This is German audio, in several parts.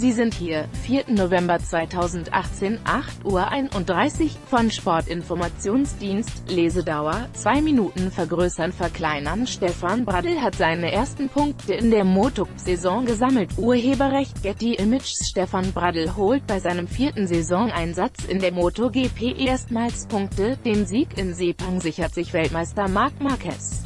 Sie sind hier, 4. November 2018, 8:31 Uhr, von Sportinformationsdienst, Lesedauer, 2 Minuten vergrößern, verkleinern. Stefan Bradl hat seine ersten Punkte in der MotoGP-Saison gesammelt. Urheberrecht Getty Images. Stefan Bradl holt bei seinem vierten Saisoneinsatz in der MotoGP erstmals Punkte. Den Sieg in Sepang sichert sich Weltmeister Marc Marquez.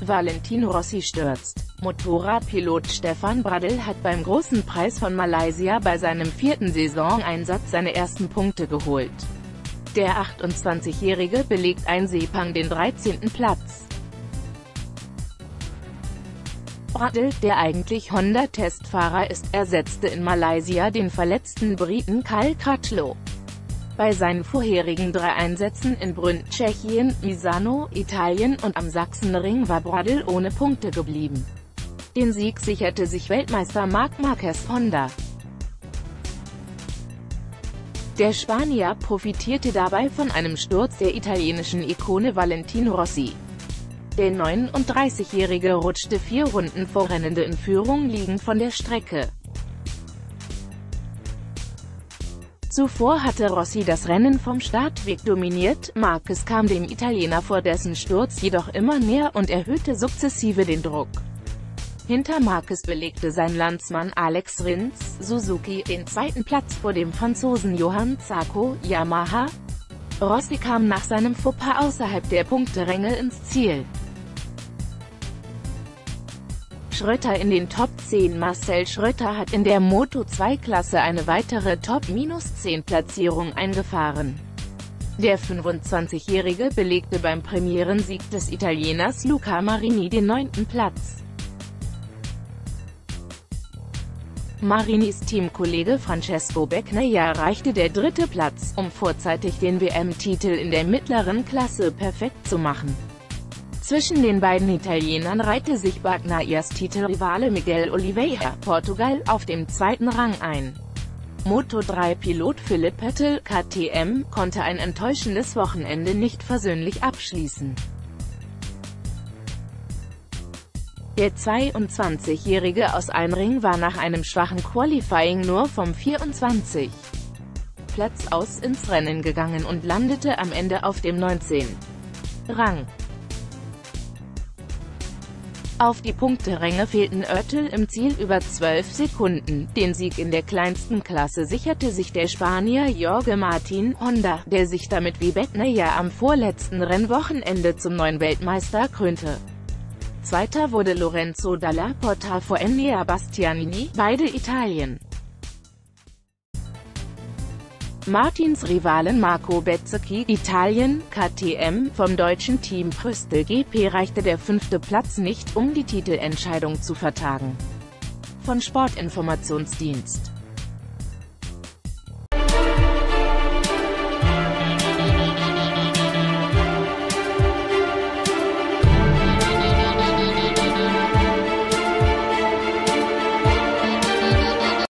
Valentino Rossi stürzt. Motorradpilot Stefan Bradl hat beim Großen Preis von Malaysia bei seinem vierten Saisoneinsatz seine ersten Punkte geholt. Der 28-Jährige belegt in Sepang den 13. Platz. Bradl, der eigentlich Honda-Testfahrer ist, ersetzte in Malaysia den verletzten Briten Kyle Kratlo. Bei seinen vorherigen 3 Einsätzen in Brünn, Tschechien, Misano, Italien und am Sachsenring war Bradl ohne Punkte geblieben. Den Sieg sicherte sich Weltmeister Marc Marquez Honda. Der Spanier profitierte dabei von einem Sturz der italienischen Ikone Valentino Rossi. Der 39-Jährige rutschte 4 Runden vor Rennende in Führung liegend von der Strecke. Zuvor hatte Rossi das Rennen vom Startweg dominiert. Marquez kam dem Italiener vor dessen Sturz jedoch immer näher und erhöhte sukzessive den Druck. Hinter Marquez belegte sein Landsmann Alex Rins, Suzuki, den 2. Platz vor dem Franzosen Johann Zarco, Yamaha. Rossi kam nach seinem Fauxpas außerhalb der Punkteränge ins Ziel. Schrötter in den Top 10. Marcel Schrötter hat in der Moto2-Klasse eine weitere Top-10-Platzierung eingefahren. Der 25-Jährige belegte beim Premierensieg des Italieners Luca Marini den 9. Platz. Marinis Teamkollege Francesco Bagnaia erreichte der 3. Platz, um vorzeitig den WM-Titel in der mittleren Klasse perfekt zu machen. Zwischen den beiden Italienern reihte sich Bagnaias Titelrivale Miguel Oliveira, Portugal, auf dem 2. Rang ein. Moto3-Pilot Philipp Pettel, KTM, konnte ein enttäuschendes Wochenende nicht versöhnlich abschließen. Der 22-Jährige aus Einring war nach einem schwachen Qualifying nur vom 24. Platz aus ins Rennen gegangen und landete am Ende auf dem 19. Rang. Auf die Punkteränge fehlten Oertel im Ziel über 12 Sekunden. Den Sieg in der kleinsten Klasse sicherte sich der Spanier Jorge Martin, Honda, der sich damit wie Bagnaia am vorletzten Rennwochenende zum neuen Weltmeister krönte. Zweiter wurde Lorenzo Dalla Porta vor Andrea Bastianini, beide Italien. Martins Rivalen Marco Bezzecchi, Italien, KTM, vom deutschen Team Prüstel GP reichte der 5. Platz nicht, um die Titelentscheidung zu vertagen. Von Sportinformationsdienst.